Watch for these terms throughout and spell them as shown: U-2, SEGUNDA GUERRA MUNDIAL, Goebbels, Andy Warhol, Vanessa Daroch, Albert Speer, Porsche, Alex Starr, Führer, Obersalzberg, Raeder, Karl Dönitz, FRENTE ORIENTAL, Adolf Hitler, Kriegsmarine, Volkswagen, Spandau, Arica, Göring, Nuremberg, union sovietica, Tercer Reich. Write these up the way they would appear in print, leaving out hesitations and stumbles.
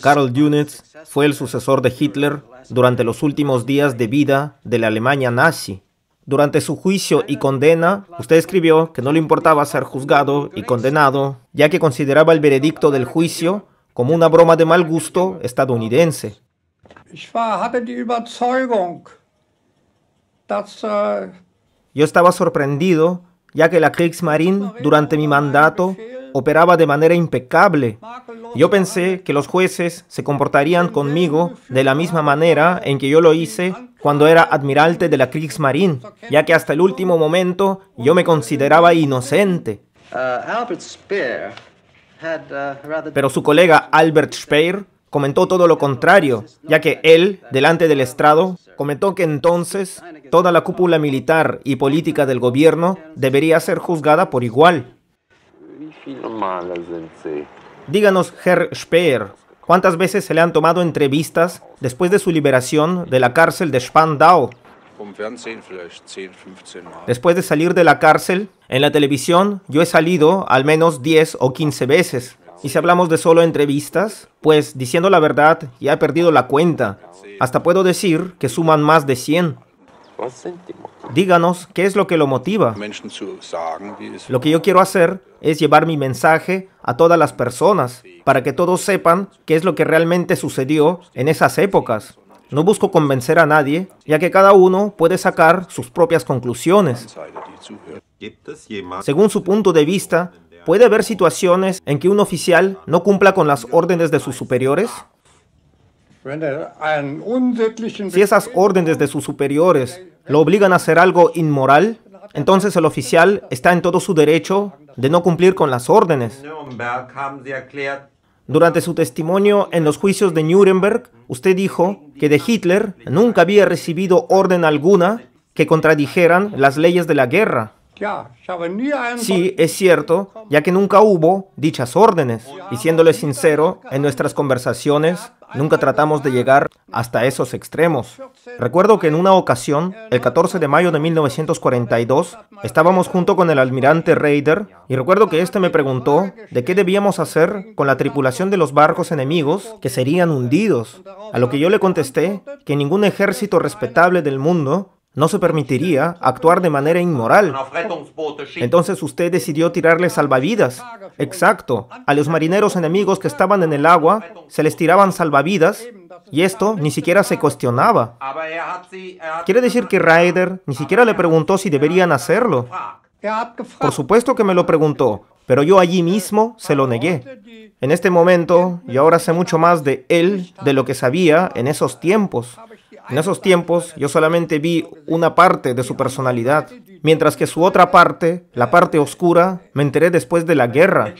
Karl Dönitz fue el sucesor de Hitler durante los últimos días de vida de la Alemania nazi. Durante su juicio y condena, usted escribió que no le importaba ser juzgado y condenado, ya que consideraba el veredicto del juicio como una broma de mal gusto estadounidense. Yo estaba sorprendido, ya que la Kriegsmarine, durante mi mandato, operaba de manera impecable. Yo pensé que los jueces se comportarían conmigo de la misma manera en que yo lo hice cuando era almirante de la Kriegsmarine, ya que hasta el último momento yo me consideraba inocente. Pero su colega Albert Speer comentó todo lo contrario, ya que él, delante del estrado, comentó que entonces toda la cúpula militar y política del gobierno debería ser juzgada por igual. Díganos, Herr Speer, ¿cuántas veces se le han tomado entrevistas después de su liberación de la cárcel de Spandau? Después de salir de la cárcel, en la televisión yo he salido al menos 10 o 15 veces. Y si hablamos de solo entrevistas, pues diciendo la verdad ya he perdido la cuenta. Hasta puedo decir que suman más de 100. Díganos, ¿qué es lo que lo motiva? Lo que yo quiero hacer es llevar mi mensaje a todas las personas, para que todos sepan qué es lo que realmente sucedió en esas épocas. No busco convencer a nadie, ya que cada uno puede sacar sus propias conclusiones. Según su punto de vista, ¿puede haber situaciones en que un oficial no cumpla con las órdenes de sus superiores? Si esas órdenes de sus superiores lo obligan a hacer algo inmoral, entonces el oficial está en todo su derecho de no cumplir con las órdenes. Durante su testimonio en los juicios de Nuremberg, usted dijo que de Hitler nunca había recibido orden alguna que contradijeran las leyes de la guerra. Sí, es cierto, ya que nunca hubo dichas órdenes. Y siéndole sincero, en nuestras conversaciones nunca tratamos de llegar hasta esos extremos. Recuerdo que en una ocasión, el 14 de mayo de 1942, estábamos junto con el almirante Raeder, y recuerdo que este me preguntó de qué debíamos hacer con la tripulación de los barcos enemigos que serían hundidos, a lo que yo le contesté que ningún ejército respetable del mundo no se permitiría actuar de manera inmoral. Entonces usted decidió tirarle salvavidas. Exacto. A los marineros enemigos que estaban en el agua, se les tiraban salvavidas y esto ni siquiera se cuestionaba. ¿Quiere decir que Raeder ni siquiera le preguntó si deberían hacerlo? Por supuesto que me lo preguntó, pero yo allí mismo se lo negué. En este momento, y ahora sé mucho más de él de lo que sabía en esos tiempos. En esos tiempos, yo solamente vi una parte de su personalidad, mientras que su otra parte, la parte oscura, me enteré después de la guerra.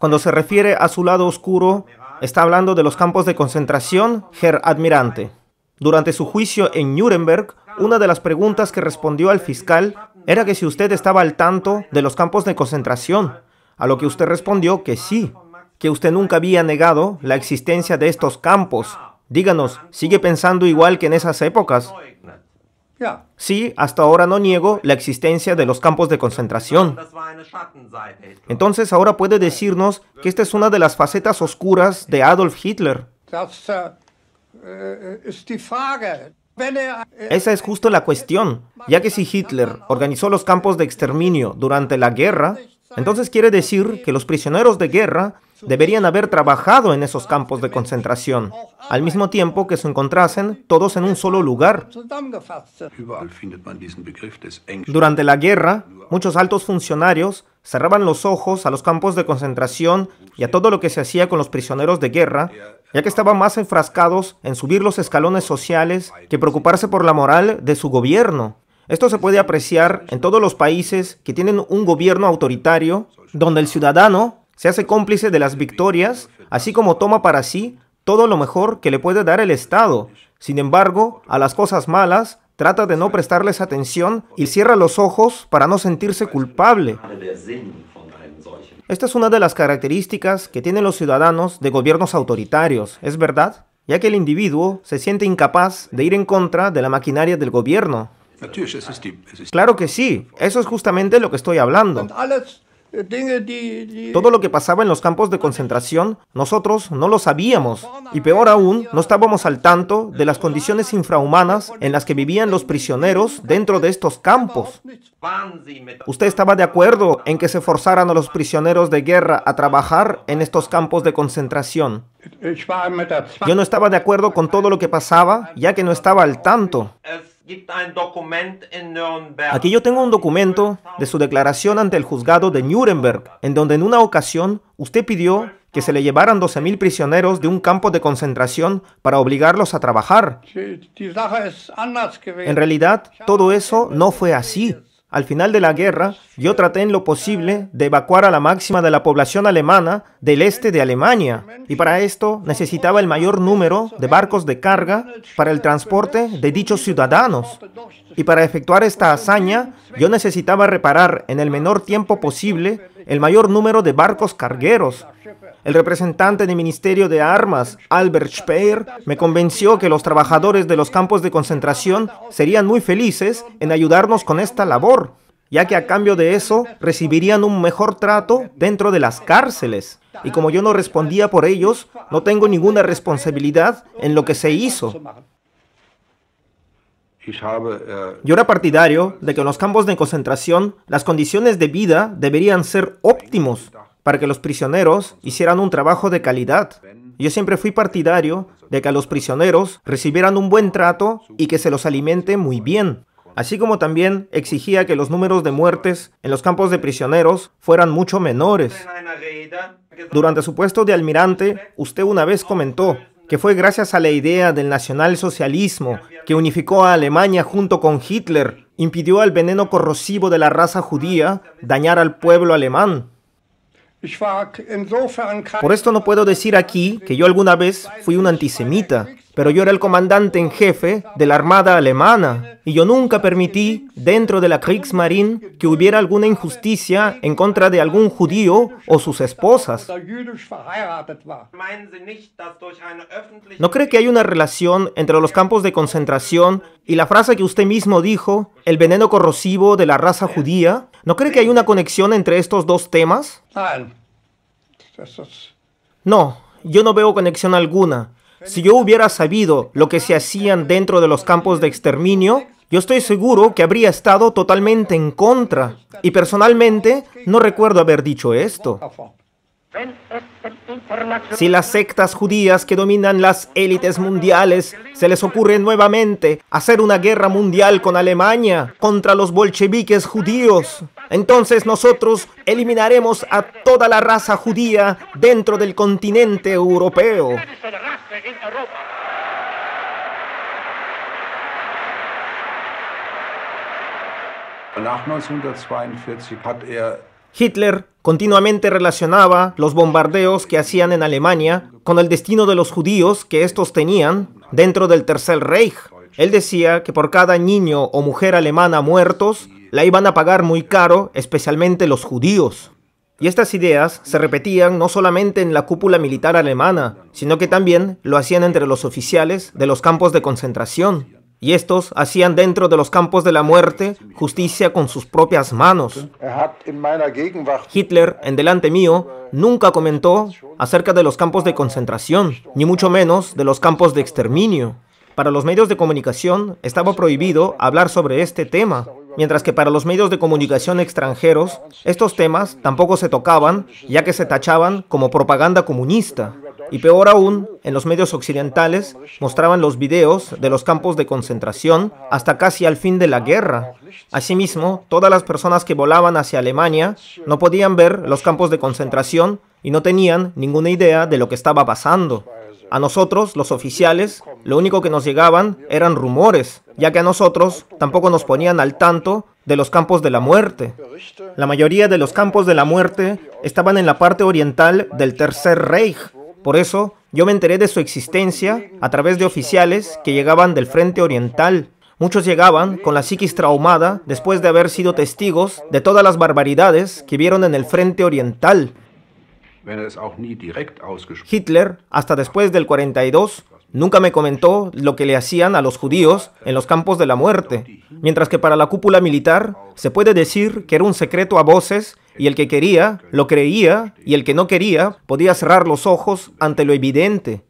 Cuando se refiere a su lado oscuro, está hablando de los campos de concentración, Herr Almirante. Durante su juicio en Nuremberg, una de las preguntas que respondió al fiscal era que si usted estaba al tanto de los campos de concentración, a lo que usted respondió que sí, que usted nunca había negado la existencia de estos campos. Díganos, ¿sigue pensando igual que en esas épocas? Sí, hasta ahora no niego la existencia de los campos de concentración. Entonces ahora puede decirnos que esta es una de las facetas oscuras de Adolf Hitler. Esa es justo la cuestión, ya que si Hitler organizó los campos de exterminio durante la guerra, entonces quiere decir que los prisioneros de guerra deberían haber trabajado en esos campos de concentración, al mismo tiempo que se encontrasen todos en un solo lugar. Durante la guerra, muchos altos funcionarios cerraban los ojos a los campos de concentración y a todo lo que se hacía con los prisioneros de guerra, ya que estaban más enfrascados en subir los escalones sociales que preocuparse por la moral de su gobierno. Esto se puede apreciar en todos los países que tienen un gobierno autoritario, donde el ciudadano se hace cómplice de las victorias, así como toma para sí todo lo mejor que le puede dar el Estado. Sin embargo, a las cosas malas, trata de no prestarles atención y cierra los ojos para no sentirse culpable. Esta es una de las características que tienen los ciudadanos de gobiernos autoritarios, ¿es verdad? Ya que el individuo se siente incapaz de ir en contra de la maquinaria del gobierno. Claro que sí, eso es justamente lo que estoy hablando. Todo lo que pasaba en los campos de concentración, nosotros no lo sabíamos. Y peor aún, no estábamos al tanto de las condiciones infrahumanas en las que vivían los prisioneros dentro de estos campos. ¿Usted estaba de acuerdo en que se forzaran a los prisioneros de guerra a trabajar en estos campos de concentración? Yo no estaba de acuerdo con todo lo que pasaba, ya que no estaba al tanto. Aquí yo tengo un documento de su declaración ante el juzgado de Nuremberg, en donde en una ocasión usted pidió que se le llevaran 12.000 prisioneros de un campo de concentración para obligarlos a trabajar. En realidad, todo eso no fue así. Al final de la guerra, yo traté en lo posible de evacuar a la máxima de la población alemana del este de Alemania, y para esto necesitaba el mayor número de barcos de carga para el transporte de dichos ciudadanos. Y para efectuar esta hazaña, yo necesitaba reparar en el menor tiempo posible el mayor número de barcos cargueros. El representante del Ministerio de Armas, Albert Speer, me convenció que los trabajadores de los campos de concentración serían muy felices en ayudarnos con esta labor, ya que a cambio de eso recibirían un mejor trato dentro de las cárceles. Y como yo no respondía por ellos, no tengo ninguna responsabilidad en lo que se hizo. Yo era partidario de que en los campos de concentración las condiciones de vida deberían ser óptimos, para que los prisioneros hicieran un trabajo de calidad. Yo siempre fui partidario de que a los prisioneros recibieran un buen trato y que se los alimente muy bien, así como también exigía que los números de muertes en los campos de prisioneros fueran mucho menores. Durante su puesto de almirante, usted una vez comentó que fue gracias a la idea del nacionalsocialismo que unificó a Alemania junto con Hitler, impidió al veneno corrosivo de la raza judía dañar al pueblo alemán. Por esto no puedo decir aquí que yo alguna vez fui un antisemita, pero yo era el comandante en jefe de la Armada Alemana, y yo nunca permití dentro de la Kriegsmarine que hubiera alguna injusticia en contra de algún judío o sus esposas. ¿No cree que hay una relación entre los campos de concentración y la frase que usted mismo dijo, el veneno corrosivo de la raza judía? ¿No cree que hay una conexión entre estos dos temas? No, yo no veo conexión alguna. Si yo hubiera sabido lo que se hacían dentro de los campos de exterminio, yo estoy seguro que habría estado totalmente en contra. Y personalmente, no recuerdo haber dicho esto. Si las sectas judías que dominan las élites mundiales se les ocurre nuevamente hacer una guerra mundial con Alemania contra los bolcheviques judíos, entonces nosotros eliminaremos a toda la raza judía dentro del continente europeo. Hitler continuamente relacionaba los bombardeos que hacían en Alemania con el destino de los judíos que estos tenían dentro del Tercer Reich. Él decía que por cada niño o mujer alemana muertos, la iban a pagar muy caro, especialmente los judíos. Y estas ideas se repetían no solamente en la cúpula militar alemana, sino que también lo hacían entre los oficiales de los campos de concentración. Y estos hacían dentro de los campos de la muerte justicia con sus propias manos. Hitler, en delante mío, nunca comentó acerca de los campos de concentración, ni mucho menos de los campos de exterminio. Para los medios de comunicación estaba prohibido hablar sobre este tema, mientras que para los medios de comunicación extranjeros, estos temas tampoco se tocaban, ya que se tachaban como propaganda comunista. Y peor aún, en los medios occidentales mostraban los videos de los campos de concentración hasta casi al fin de la guerra. Asimismo, todas las personas que volaban hacia Alemania no podían ver los campos de concentración y no tenían ninguna idea de lo que estaba pasando. A nosotros, los oficiales, lo único que nos llegaban eran rumores, ya que a nosotros tampoco nos ponían al tanto de los campos de la muerte. La mayoría de los campos de la muerte estaban en la parte oriental del Tercer Reich. Por eso, yo me enteré de su existencia a través de oficiales que llegaban del frente oriental. Muchos llegaban con la psiquis traumada después de haber sido testigos de todas las barbaridades que vieron en el frente oriental. Hitler, hasta después del 42, nunca me comentó lo que le hacían a los judíos en los campos de la muerte, mientras que para la cúpula militar se puede decir que era un secreto a voces y el que quería lo creía, y el que no quería podía cerrar los ojos ante lo evidente.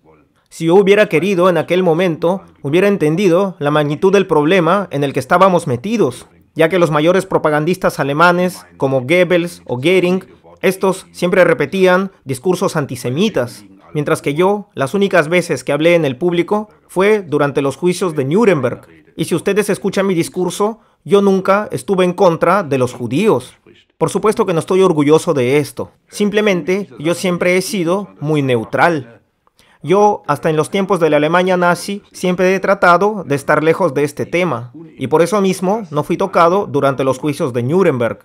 Si yo hubiera querido en aquel momento, hubiera entendido la magnitud del problema en el que estábamos metidos, ya que los mayores propagandistas alemanes, como Goebbels o Göring, estos siempre repetían discursos antisemitas, mientras que yo, las únicas veces que hablé en el público, fue durante los juicios de Nuremberg. Y si ustedes escuchan mi discurso, yo nunca estuve en contra de los judíos. Por supuesto que no estoy orgulloso de esto. Simplemente, yo siempre he sido muy neutral. Yo, hasta en los tiempos de la Alemania nazi, siempre he tratado de estar lejos de este tema. Y por eso mismo, no fui tocado durante los juicios de Nuremberg.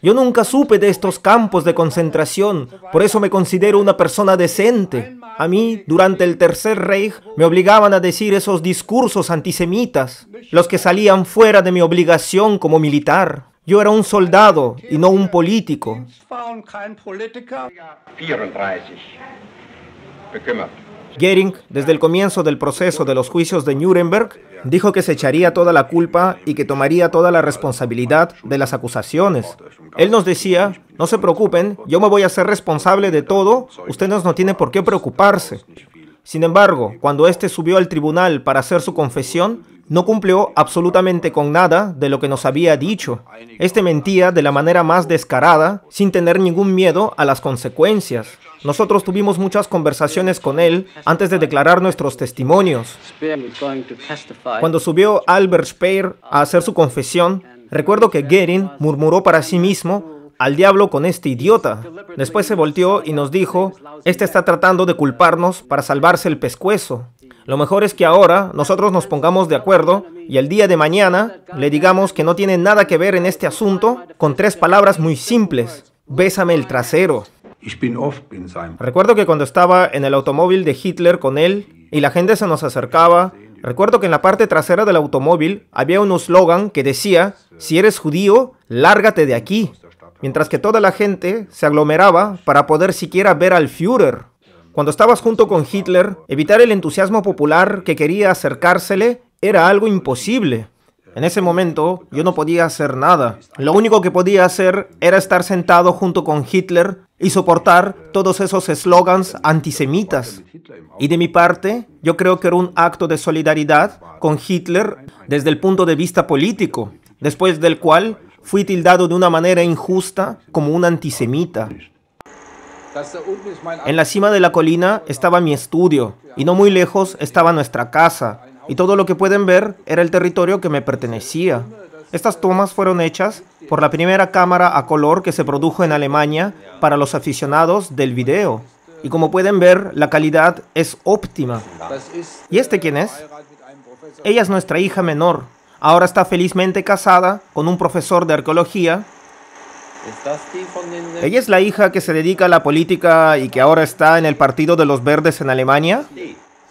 Yo nunca supe de estos campos de concentración, por eso me considero una persona decente. A mí, durante el Tercer Reich, me obligaban a decir esos discursos antisemitas, los que salían fuera de mi obligación como militar. Yo era un soldado y no un político. 34. Göring, desde el comienzo del proceso de los juicios de Nuremberg, dijo que se echaría toda la culpa y que tomaría toda la responsabilidad de las acusaciones. Él nos decía, no se preocupen, yo me voy a hacer responsable de todo, ustedes no tienen por qué preocuparse. Sin embargo, cuando este subió al tribunal para hacer su confesión, no cumplió absolutamente con nada de lo que nos había dicho. Este mentía de la manera más descarada, sin tener ningún miedo a las consecuencias. Nosotros tuvimos muchas conversaciones con él antes de declarar nuestros testimonios. Cuando subió Albert Speer a hacer su confesión, recuerdo que Göring murmuró para sí mismo, al diablo con este idiota. Después se volteó y nos dijo, este está tratando de culparnos para salvarse el pescuezo. Lo mejor es que ahora nosotros nos pongamos de acuerdo y el día de mañana le digamos que no tiene nada que ver en este asunto con tres palabras muy simples. Bésame el trasero. Recuerdo que cuando estaba en el automóvil de Hitler con él y la gente se nos acercaba, recuerdo que en la parte trasera del automóvil había un eslogan que decía, si eres judío, lárgate de aquí. Mientras que toda la gente se aglomeraba para poder siquiera ver al Führer. Cuando estabas junto con Hitler, evitar el entusiasmo popular que quería acercársele era algo imposible. En ese momento, yo no podía hacer nada. Lo único que podía hacer era estar sentado junto con Hitler y soportar todos esos eslogans antisemitas. Y de mi parte, yo creo que era un acto de solidaridad con Hitler desde el punto de vista político, después del cual fui tildado de una manera injusta como un antisemita. En la cima de la colina estaba mi estudio, y no muy lejos estaba nuestra casa, y todo lo que pueden ver era el territorio que me pertenecía. Estas tomas fueron hechas por la primera cámara a color que se produjo en Alemania para los aficionados del video. Y como pueden ver, la calidad es óptima. ¿Y este quién es? Ella es nuestra hija menor. Ahora está felizmente casada con un profesor de arqueología. ¿Ella es la hija que se dedica a la política y que ahora está en el Partido de los Verdes en Alemania?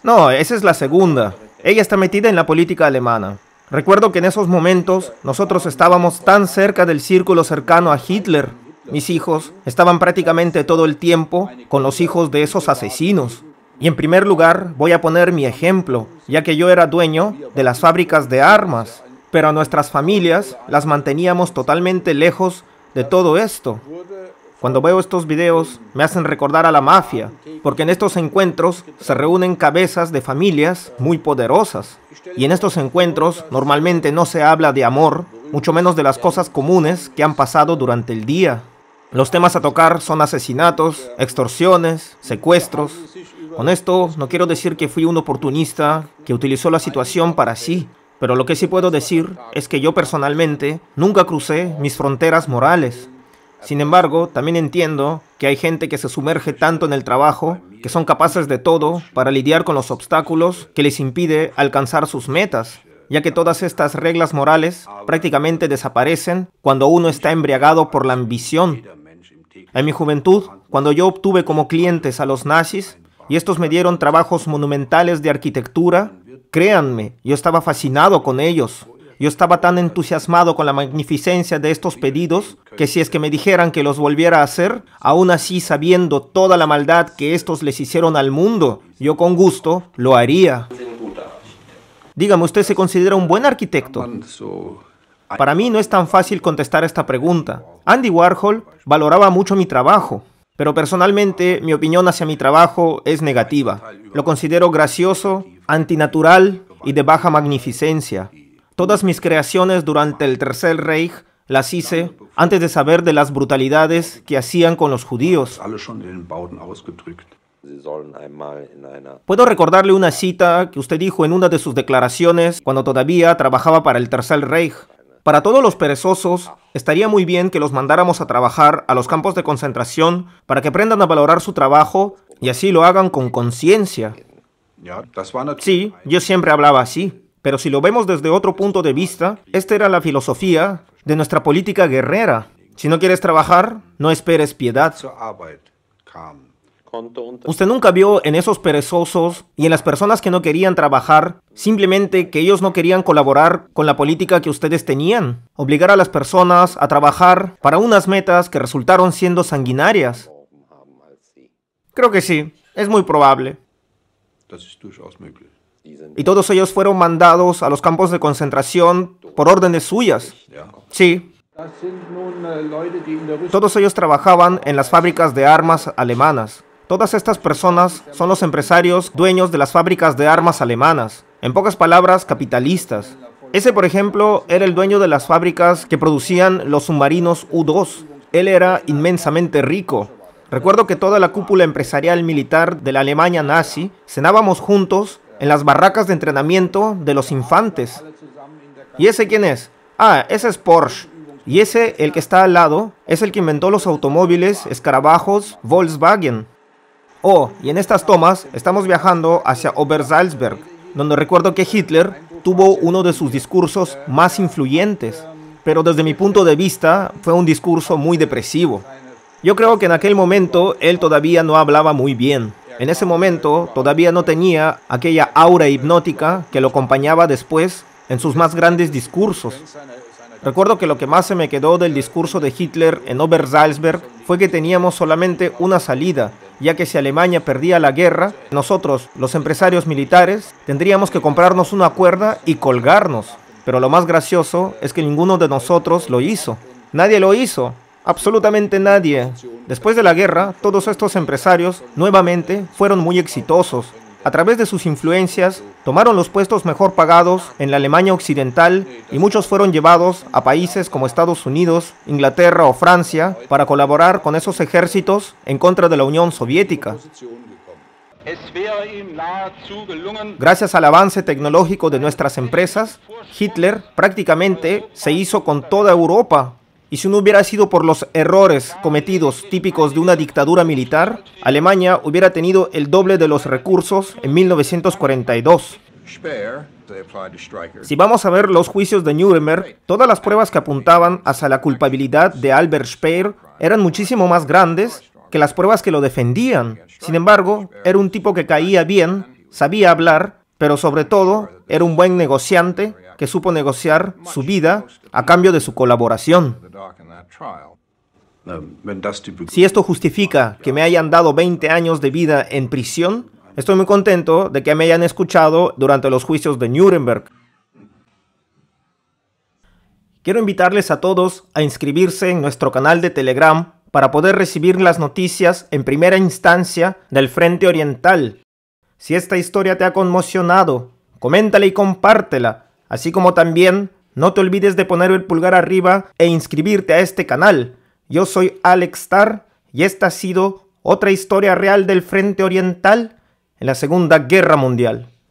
No, esa es la segunda. Ella está metida en la política alemana. Recuerdo que en esos momentos nosotros estábamos tan cerca del círculo cercano a Hitler. Mis hijos estaban prácticamente todo el tiempo con los hijos de esos asesinos. Y en primer lugar voy a poner mi ejemplo, ya que yo era dueño de las fábricas de armas, pero a nuestras familias las manteníamos totalmente lejos de todo esto. Cuando veo estos videos, me hacen recordar a la mafia, porque en estos encuentros se reúnen cabezas de familias muy poderosas. Y en estos encuentros normalmente no se habla de amor, mucho menos de las cosas comunes que han pasado durante el día. Los temas a tocar son asesinatos, extorsiones, secuestros. Con esto no quiero decir que fui un oportunista que utilizó la situación para sí. Pero lo que sí puedo decir es que yo personalmente nunca crucé mis fronteras morales. Sin embargo, también entiendo que hay gente que se sumerge tanto en el trabajo que son capaces de todo para lidiar con los obstáculos que les impide alcanzar sus metas, ya que todas estas reglas morales prácticamente desaparecen cuando uno está embriagado por la ambición. En mi juventud, cuando yo obtuve como clientes a los nazis y estos me dieron trabajos monumentales de arquitectura, créanme, yo estaba fascinado con ellos. Yo estaba tan entusiasmado con la magnificencia de estos pedidos que si es que me dijeran que los volviera a hacer, aún así sabiendo toda la maldad que estos les hicieron al mundo, yo con gusto lo haría. Dígame, ¿usted se considera un buen arquitecto? Para mí no es tan fácil contestar esta pregunta. Andy Warhol valoraba mucho mi trabajo, pero personalmente mi opinión hacia mi trabajo es negativa. Lo considero gracioso, antinatural y de baja magnificencia. Todas mis creaciones durante el Tercer Reich las hice antes de saber de las brutalidades que hacían con los judíos. Puedo recordarle una cita que usted dijo en una de sus declaraciones cuando todavía trabajaba para el Tercer Reich. Para todos los perezosos, estaría muy bien que los mandáramos a trabajar a los campos de concentración para que aprendan a valorar su trabajo y así lo hagan con conciencia. Sí, yo siempre hablaba así. Pero si lo vemos desde otro punto de vista, esta era la filosofía de nuestra política guerrera. Si no quieres trabajar, no esperes piedad. Usted nunca vio en esos perezosos y en las personas que no querían trabajar, simplemente que ellos no querían colaborar con la política que ustedes tenían. Obligar a las personas a trabajar para unas metas que resultaron siendo sanguinarias. Creo que sí, es muy probable. Y todos ellos fueron mandados a los campos de concentración por órdenes suyas. Sí. Todos ellos trabajaban en las fábricas de armas alemanas. Todas estas personas son los empresarios dueños de las fábricas de armas alemanas. En pocas palabras, capitalistas. Ese, por ejemplo, era el dueño de las fábricas que producían los submarinos U-2. Él era inmensamente rico. Recuerdo que toda la cúpula empresarial militar de la Alemania nazi cenábamos juntos en las barracas de entrenamiento de los infantes. ¿Y ese quién es? Ah, ese es Porsche. Y ese, el que está al lado, es el que inventó los automóviles escarabajos Volkswagen. Oh, y en estas tomas estamos viajando hacia Obersalzberg, donde recuerdo que Hitler tuvo uno de sus discursos más influyentes, pero desde mi punto de vista fue un discurso muy depresivo. Yo creo que en aquel momento él todavía no hablaba muy bien. En ese momento todavía no tenía aquella aura hipnótica que lo acompañaba después en sus más grandes discursos. Recuerdo que lo que más se me quedó del discurso de Hitler en Obersalzberg fue que teníamos solamente una salida, ya que si Alemania perdía la guerra, nosotros, los empresarios militares, tendríamos que comprarnos una cuerda y colgarnos. Pero lo más gracioso es que ninguno de nosotros lo hizo. Nadie lo hizo. Absolutamente nadie. Después de la guerra, todos estos empresarios nuevamente fueron muy exitosos. A través de sus influencias, tomaron los puestos mejor pagados en la Alemania occidental y muchos fueron llevados a países como Estados Unidos, Inglaterra o Francia para colaborar con esos ejércitos en contra de la Unión Soviética. Gracias al avance tecnológico de nuestras empresas, Hitler prácticamente se hizo con toda Europa. Y si no hubiera sido por los errores cometidos típicos de una dictadura militar, Alemania hubiera tenido el doble de los recursos en 1942. Si vamos a ver los juicios de Nuremberg, todas las pruebas que apuntaban hacia la culpabilidad de Albert Speer eran muchísimo más grandes que las pruebas que lo defendían. Sin embargo, era un tipo que caía bien, sabía hablar, pero sobre todo era un buen negociante que supo negociar su vida a cambio de su colaboración. Si esto justifica que me hayan dado 20 años de vida en prisión, estoy muy contento de que me hayan escuchado durante los juicios de Nuremberg. Quiero invitarles a todos a inscribirse en nuestro canal de Telegram para poder recibir las noticias en primera instancia del Frente Oriental. Si esta historia te ha conmocionado, coméntala y compártela. Así como también, no te olvides de poner el pulgar arriba e inscribirte a este canal. Yo soy Alex Starr y esta ha sido otra historia real del Frente Oriental en la Segunda Guerra Mundial.